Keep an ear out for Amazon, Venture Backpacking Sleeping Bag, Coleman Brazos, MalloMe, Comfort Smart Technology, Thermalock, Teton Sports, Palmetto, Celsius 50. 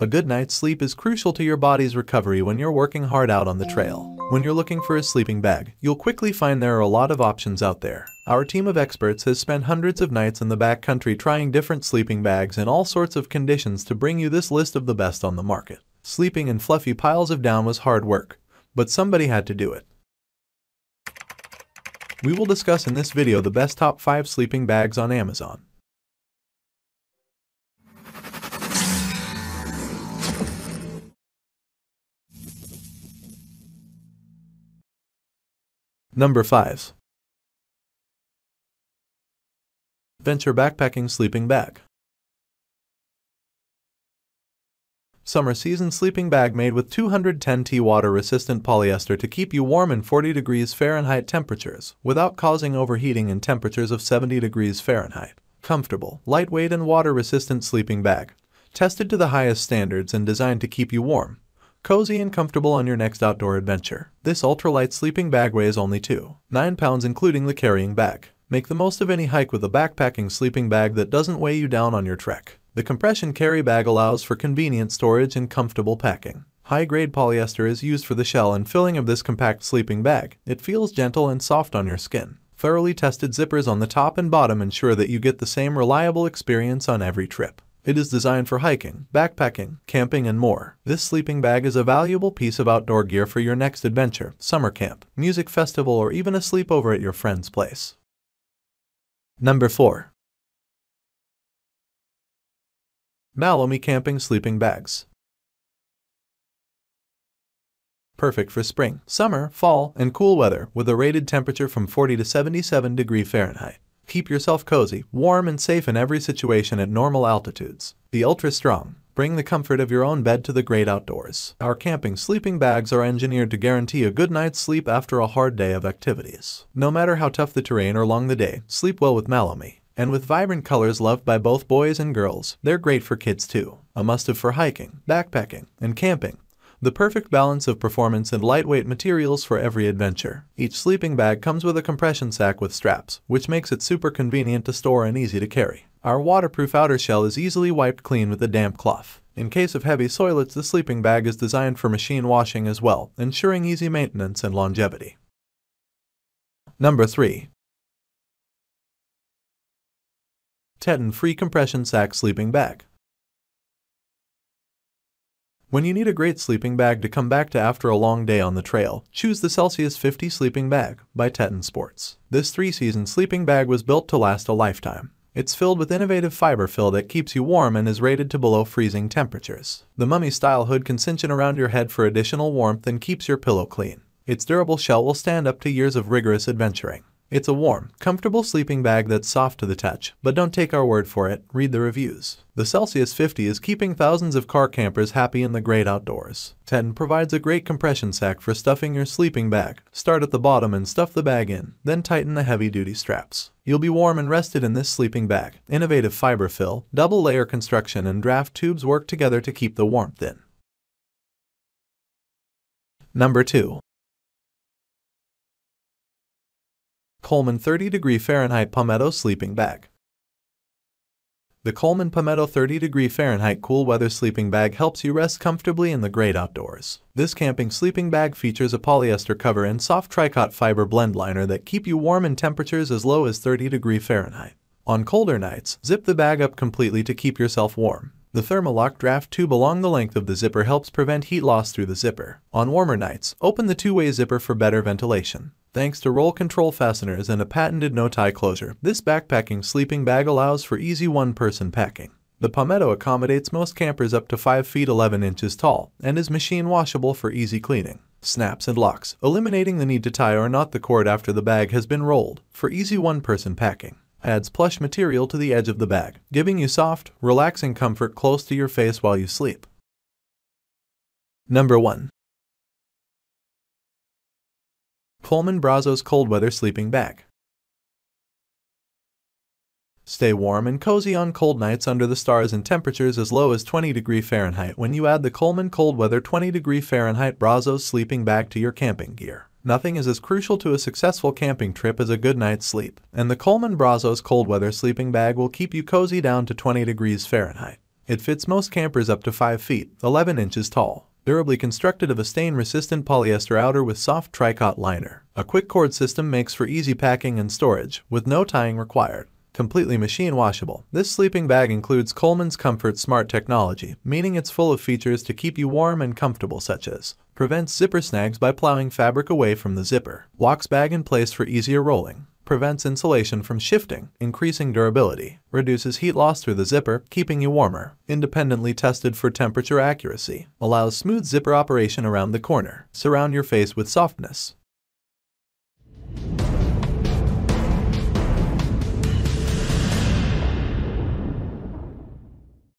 A good night's sleep is crucial to your body's recovery when you're working hard out on the trail. When you're looking for a sleeping bag, you'll quickly find there are a lot of options out there. Our team of experts has spent hundreds of nights in the backcountry trying different sleeping bags in all sorts of conditions to bring you this list of the best on the market. Sleeping in fluffy piles of down was hard work, but somebody had to do it. We will discuss in this video the best top 5 sleeping bags on Amazon. Number 5. Venture Backpacking Sleeping Bag. Summer season sleeping bag made with 210T water-resistant polyester to keep you warm in 40 degrees Fahrenheit temperatures without causing overheating in temperatures of 70 degrees Fahrenheit. Comfortable, lightweight and water-resistant sleeping bag, tested to the highest standards and designed to keep you warm, cozy and comfortable on your next outdoor adventure. This ultralight sleeping bag weighs only 2.9 pounds including the carrying bag. Make the most of any hike with a backpacking sleeping bag that doesn't weigh you down on your trek. The compression carry bag allows for convenient storage and comfortable packing. High-grade polyester is used for the shell and filling of this compact sleeping bag. It feels gentle and soft on your skin. Thoroughly tested zippers on the top and bottom ensure that you get the same reliable experience on every trip. It is designed for hiking, backpacking, camping, and more. This sleeping bag is a valuable piece of outdoor gear for your next adventure, summer camp, music festival, or even a sleepover at your friend's place. Number 4. MalloMe Camping Sleeping Bags. Perfect for spring, summer, fall, and cool weather with a rated temperature from 40 to 77 degrees Fahrenheit. Keep yourself cozy, warm, and safe in every situation at normal altitudes. The Ultra Strong. Bring the comfort of your own bed to the great outdoors. Our camping sleeping bags are engineered to guarantee a good night's sleep after a hard day of activities. No matter how tough the terrain or long the day, sleep well with MalloMe. And with vibrant colors loved by both boys and girls, they're great for kids too. A must-have for hiking, backpacking, and camping. The perfect balance of performance and lightweight materials for every adventure. Each sleeping bag comes with a compression sack with straps, which makes it super convenient to store and easy to carry. Our waterproof outer shell is easily wiped clean with a damp cloth. In case of heavy soilage, the sleeping bag is designed for machine washing as well, ensuring easy maintenance and longevity. Number 3. Teton Free Compression Sack Sleeping Bag. When you need a great sleeping bag to come back to after a long day on the trail, choose the Celsius 50 sleeping bag by Teton Sports. This 3-season sleeping bag was built to last a lifetime. It's filled with innovative fiber fill that keeps you warm and is rated to below freezing temperatures. The mummy-style hood can cinch in around your head for additional warmth and keeps your pillow clean. Its durable shell will stand up to years of rigorous adventuring. It's a warm, comfortable sleeping bag that's soft to the touch, but don't take our word for it, read the reviews. The Celsius 50 is keeping thousands of car campers happy in the great outdoors. Teton provides a great compression sack for stuffing your sleeping bag. Start at the bottom and stuff the bag in, then tighten the heavy-duty straps. You'll be warm and rested in this sleeping bag. Innovative fiber fill, double-layer construction, and draft tubes work together to keep the warmth in. Number 2. Coleman 30 degree Fahrenheit Palmetto Sleeping Bag. The Coleman Palmetto 30 degree Fahrenheit cool weather sleeping bag helps you rest comfortably in the great outdoors. This camping sleeping bag features a polyester cover and soft tricot fiber blend liner that keep you warm in temperatures as low as 30 degree Fahrenheit. On colder nights, zip the bag up completely to keep yourself warm. The Thermalock draft tube along the length of the zipper helps prevent heat loss through the zipper. On warmer nights, open the two-way zipper for better ventilation. Thanks to roll control fasteners and a patented no-tie closure, this backpacking sleeping bag allows for easy one-person packing. The Palmetto accommodates most campers up to 5 feet 11 inches tall and is machine washable for easy cleaning. Snaps and locks, eliminating the need to tie or knot the cord after the bag has been rolled for easy one-person packing. Adds plush material to the edge of the bag, giving you soft, relaxing comfort close to your face while you sleep. Number 1. Coleman Brazos Cold Weather Sleeping Bag. Stay warm and cozy on cold nights under the stars in temperatures as low as 20 degrees Fahrenheit when you add the Coleman Cold Weather 20 degree Fahrenheit Brazos Sleeping Bag to your camping gear. Nothing is as crucial to a successful camping trip as a good night's sleep, and the Coleman Brazos Cold Weather Sleeping Bag will keep you cozy down to 20 degrees Fahrenheit. It fits most campers up to 5 feet, 11 inches tall. Durably constructed of a stain-resistant polyester outer with soft tricot liner. A quick cord system makes for easy packing and storage, with no tying required. Completely machine washable. This sleeping bag includes Coleman's Comfort Smart Technology, meaning it's full of features to keep you warm and comfortable, such as prevents zipper snags by plowing fabric away from the zipper, locks bag in place for easier rolling, prevents insulation from shifting, increasing durability, reduces heat loss through the zipper, keeping you warmer, independently tested for temperature accuracy, allows smooth zipper operation around the corner, surround your face with softness,